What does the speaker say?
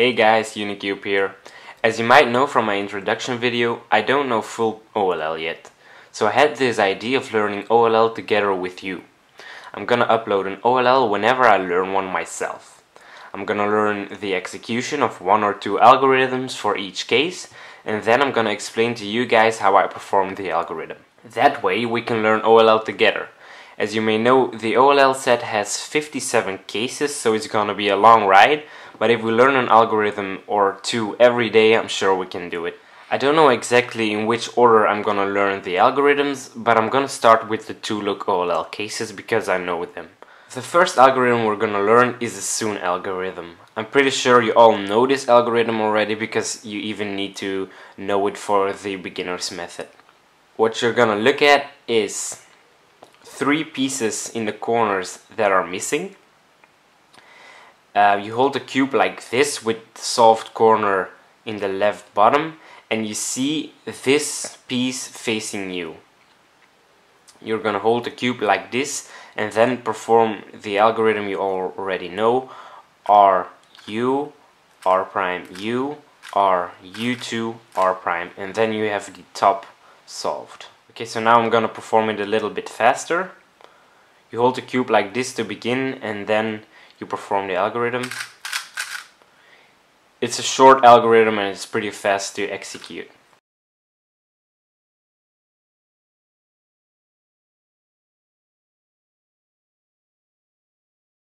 Hey guys, Unicube here. As you might know from my introduction video, I don't know full OLL yet. So I had this idea of learning OLL together with you. I'm gonna upload an OLL whenever I learn one myself. I'm gonna learn the execution of one or two algorithms for each case, and then I'm gonna explain to you guys how I perform the algorithm. That way we can learn OLL together. As you may know, the OLL set has 57 cases, so it's gonna be a long ride, but if we learn an algorithm or two every day, I'm sure we can do it. I don't know exactly in which order I'm gonna learn the algorithms, but I'm gonna start with the 2LOOK OLL cases because I know them. The first algorithm we're gonna learn is the Sune algorithm. I'm pretty sure you all know this algorithm already because you even need to know it for the beginner's method. What you're gonna look at is three pieces in the corners that are missing. You hold the cube like this with the solved corner in the left bottom, and you see this piece facing you. You're gonna hold the cube like this and then perform the algorithm you already know: RU, R prime U, R U2, R prime, and then you have the top solved. Okay, so now I'm gonna perform it a little bit faster. You hold the cube like this to begin, and then you perform the algorithm. It's a short algorithm and it's pretty fast to execute.